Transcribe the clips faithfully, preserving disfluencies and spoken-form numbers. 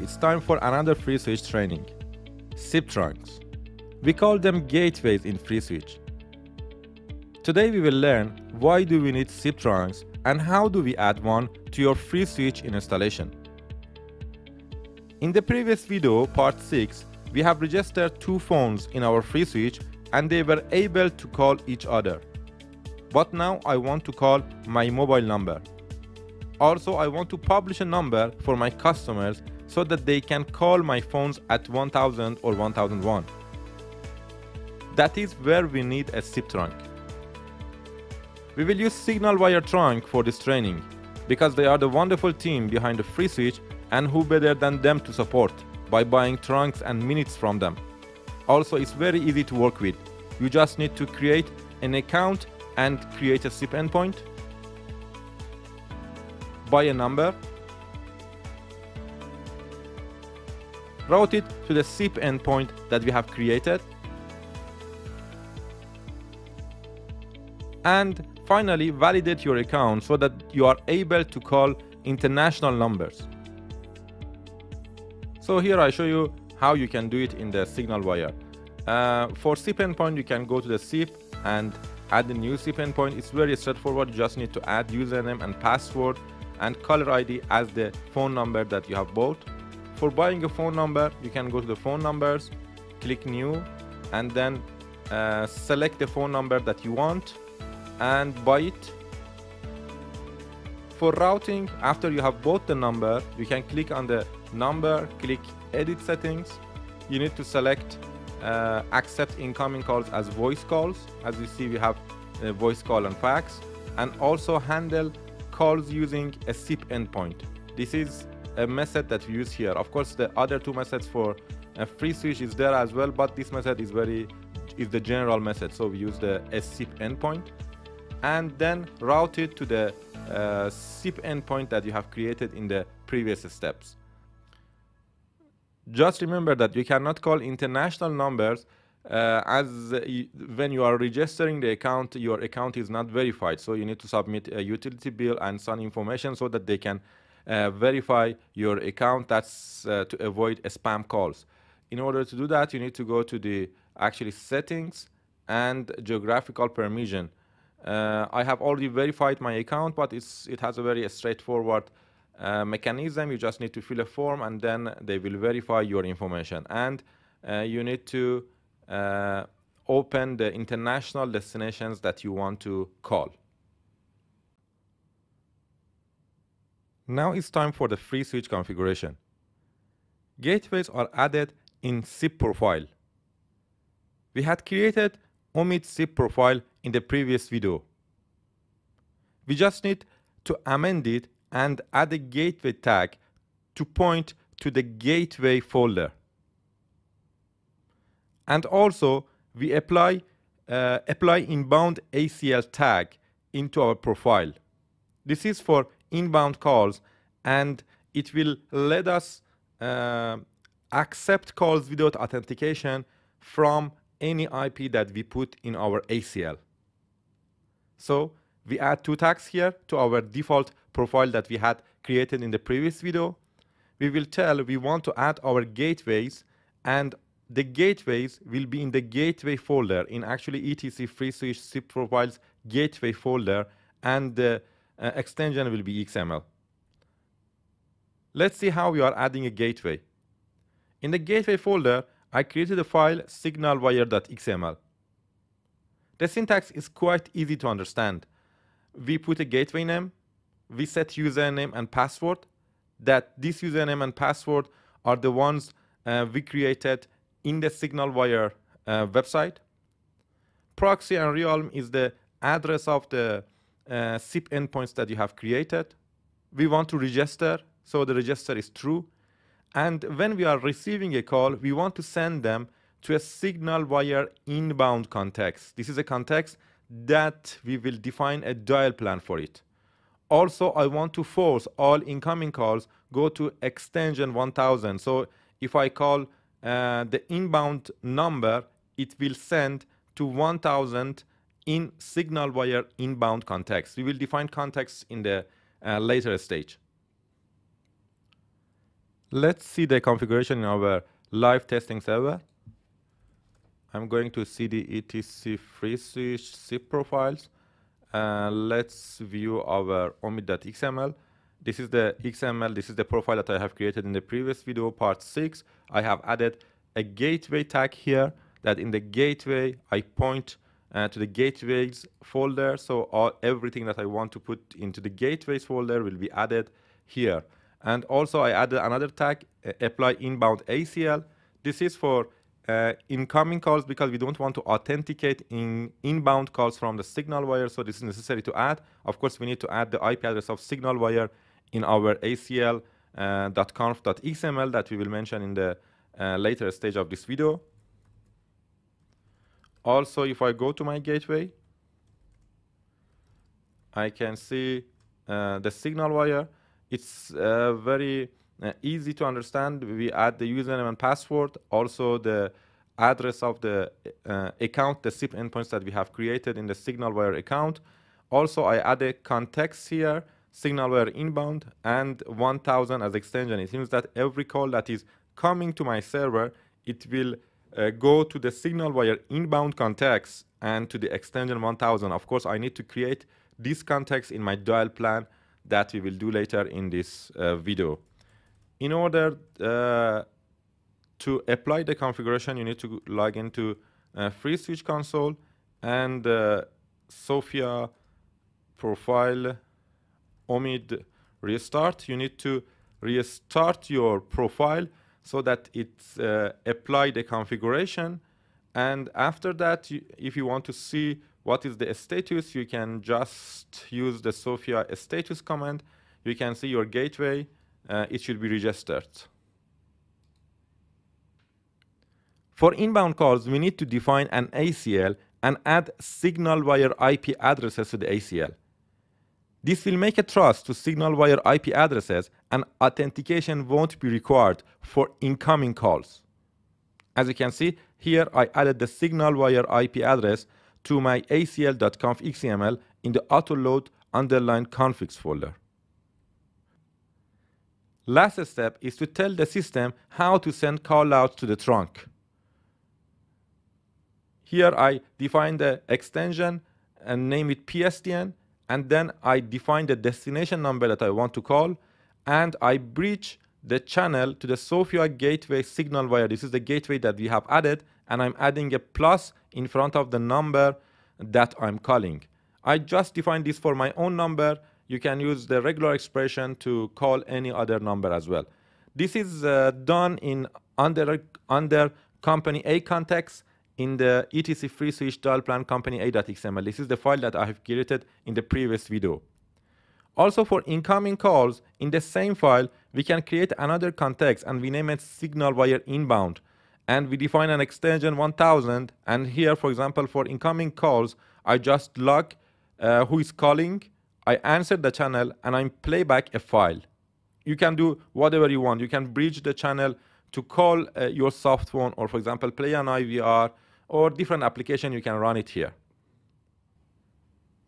It's time for another FreeSWITCH training. S I P trunks. We call them gateways in FreeSWITCH. Today we will learn why do we need S I P trunks and how do we add one to your FreeSWITCH installation. In the previous video, part six, we have registered two phones in our FreeSWITCH and they were able to call each other. But now I want to call my mobile number. Also, I want to publish a number for my customers so that they can call my phones at one thousand or one thousand one. That is where we need a S I P trunk. We will use SignalWire trunk for this training because they are the wonderful team behind the FreeSWITCH, and who better than them to support by buying trunks and minutes from them. Also, it's very easy to work with. You just need to create an account and create a S I P endpoint, buy a number, route it to the S I P endpoint that we have created, and finally validate your account so that you are able to call international numbers. So here I show you how you can do it in the SignalWire. Uh, for S I P endpoint, you can go to the S I P and add a new S I P endpoint. It's very straightforward. You just need to add username and password and caller I D as the phone number that you have bought. For buying a phone number, you can go to the phone numbers, click new, and then uh, select the phone number that you want and buy it. For routing, after you have bought the number, you can click on the number, click edit settings. You need to select uh, accept incoming calls as voice calls. As you see, we have a voice call and fax, and also handle calls using a S I P endpoint. This is a method that we use here. Of course, the other two methods for a FreeSWITCH is there as well, but this method is very is the general method, so we use the S I P endpoint, and then route it to the uh, S I P endpoint that you have created in the previous steps. Just remember that you cannot call international numbers uh, as you, when you are registering the account, your account is not verified, so you need to submit a utility bill and some information so that they can Uh, verify your account. That's uh, to avoid uh, spam calls. In order to do that, you need to go to the actually settings and geographical permission. Uh, I have already verified my account, but it's it has a very straightforward uh, mechanism. You just need to fill a form and then they will verify your information. And uh, you need to uh, open the international destinations that you want to call. Now it's time for the FreeSWITCH configuration. Gateways are added in S I P profile. We had created omit S I P profile in the previous video. We just need to amend it and add a gateway tag to point to the gateway folder. And also we apply, uh, apply inbound A C L tag into our profile. This is for inbound calls, and it will let us uh, accept calls without authentication from any I P that we put in our A C L. So we add two tags here to our default profile that we had created in the previous video. We will tell we want to add our gateways, and the gateways will be in the gateway folder, in actually E T C FreeSWITCH S I P profiles gateway folder, and the Uh, extension will be X M L. Let's see how we are adding a gateway. In the gateway folder, I created a file signalwire dot X M L. The syntax is quite easy to understand. We put a gateway name, we set username and password, that this username and password are the ones uh, we created in the SignalWire uh, website. Proxy and realm is the address of the Uh, S I P endpoints that you have created. We want to register, so the register is true. And when we are receiving a call, we want to send them to a SignalWire inbound context. This is a context that we will define a dial plan for it. Also, I want to force all incoming calls go to extension one thousand. So if I call uh, the inbound number, it will send to one thousand in SignalWire inbound context. We will define contexts in the uh, later stage. Let's see the configuration in our live testing server. I'm going to cd etc FreeSWITCH S I P profiles. Uh, let's view our omid.xml. This is the X M L, this is the profile that I have created in the previous video, part six. I have added a gateway tag here, that in the gateway, I point uh, to the gateways folder. So all, everything that I want to put into the gateways folder will be added here. And also I added another tag, uh, apply inbound A C L. This is for uh, incoming calls because we don't want to authenticate in inbound calls from the SignalWire. So this is necessary to add. Of course, we need to add the I P address of SignalWire in our A C L dot conf dot X M L uh, that we will mention in the uh, later stage of this video. Also, if I go to my gateway, I can see uh, the SignalWire. It's uh, very uh, easy to understand. We add the username and password, also the address of the uh, account, the S I P endpoints that we have created in the SignalWire account. Also, I add a context here, SignalWire inbound, and one thousand as extension. It means that every call that is coming to my server, it will uh, go to the SignalWire inbound context and to the extension one thousand. Of course, I need to create this context in my dial plan that we will do later in this uh, video. In order uh, to apply the configuration, you need to log into uh, FreeSWITCH console and uh, Sofia profile omid restart. You need to restart your profile so that it's uh, apply the configuration. And after that, you, if you want to see what is the status, you can just use the Sofia status command. You can see your gateway. Uh, it should be registered. For inbound calls, we need to define an A C L and add SignalWire I P addresses to the A C L. This will make a trust to SignalWire I P addresses and authentication won't be required for incoming calls. As you can see, here I added the SignalWire I P address to my A C L dot conf X M L in the autoload underline configs folder. Last step is to tell the system how to send callouts to the trunk. Here I define the extension and name it P S T N. And then I define the destination number that I want to call, and I breach the channel to the Sofia gateway SignalWire. This is the gateway that we have added, and I'm adding a plus in front of the number that I'm calling. I just defined this for my own number. You can use the regular expression to call any other number as well. This is uh, done in under, under company A context, in the etc FreeSWITCH dial plan company a dot X M L. This is the file that I have created in the previous video. Also, for incoming calls, in the same file, we can create another context and we name it SignalWire inbound. And we define an extension one thousand. And here, for example, for incoming calls, I just log uh, who is calling, I answer the channel, and I playback a file. You can do whatever you want. You can bridge the channel to call uh, your soft phone, or for example, play an I V R. Or different application, you can run it here.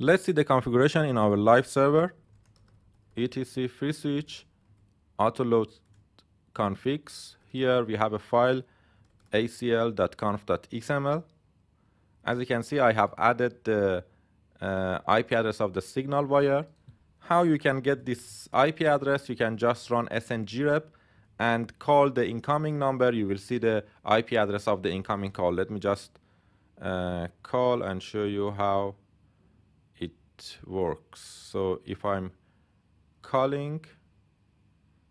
Let's see the configuration in our live server. E T C FreeSWITCH autoload configs. Here we have a file A C L dot conf dot X M L. As you can see, I have added the uh, I P address of the SignalWire. How you can get this I P address? You can just run sngrep and call the incoming number. You will see the I P address of the incoming call. Let me just uh, call and show you how it works. So if I'm calling,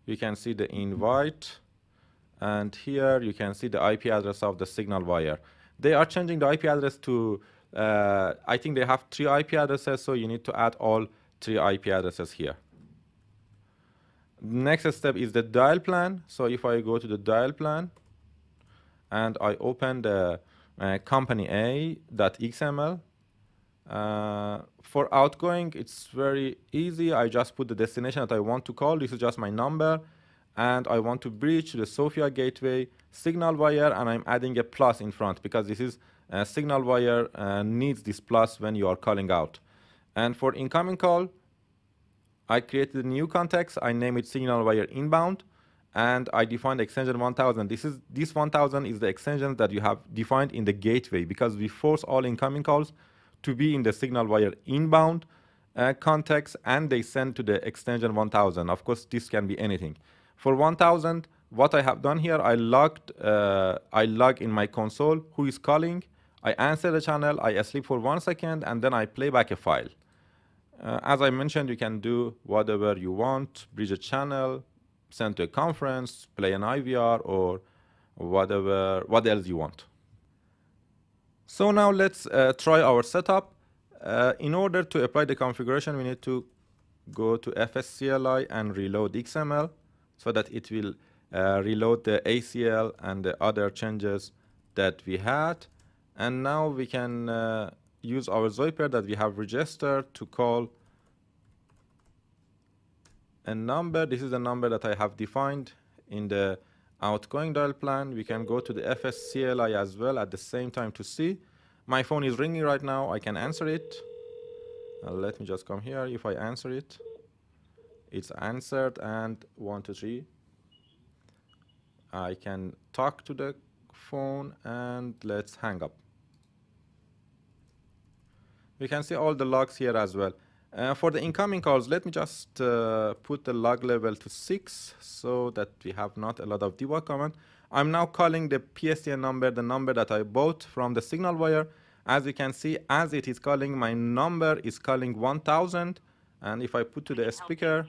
you can see the invite, and here you can see the I P address of the SignalWire. They are changing the I P address to, uh, I think they have three I P addresses, so you need to add all three I P addresses here. Next step is the dial plan. So if I go to the dial plan and I open the uh, company A dot X M L, uh, for outgoing, it's very easy. I just put the destination that I want to call. This is just my number. And I want to breach the Sofia gateway SignalWire, and I'm adding a plus in front because this is uh, SignalWire uh, needs this plus when you are calling out. And for incoming call, I created a new context. I name it SignalWire inbound, and I defined extension one thousand. This is this one thousand is the extension that you have defined in the gateway, because we force all incoming calls to be in the SignalWire inbound uh, context, and they send to the extension one thousand. Of course, this can be anything. For one thousand, what I have done here, I logged, uh, I log in my console who is calling. I answer the channel, I sleep for one second, and then I play back a file. Uh, as I mentioned, you can do whatever you want, bridge a channel, send to a conference, play an I V R, or whatever, what else you want. So now let's uh, try our setup. Uh, in order to apply the configuration, we need to go to F S C L I and reload X M L so that it will uh, reload the A C L and the other changes that we had. And now we can uh, use our Zoiper that we have registered to call a number. This is the number that I have defined in the outgoing dial plan. We can go to the F S C L I as well at the same time to see. My phone is ringing right now. I can answer it. Uh, let me just come here. If I answer it, it's answered, and one, two, three. I can talk to the phone, and let's hang up. We can see all the logs here as well. Uh, for the incoming calls, let me just uh, put the log level to six so that we have not a lot of debug command. I'm now calling the P S T N number, the number that I bought from the SignalWire. As you can see, as it is calling, my number is calling one thousand. And if I put to the speaker,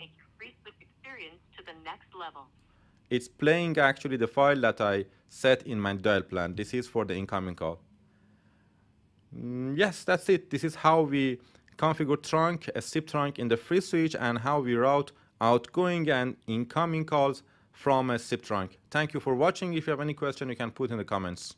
it's playing actually the file that I set in my dial plan. This is for the incoming call. Yes, that's it. This is how we configure trunk, a S I P trunk in the FreeSWITCH, and how we route outgoing and incoming calls from a S I P trunk. Thank you for watching. If you have any question, you can put in the comments.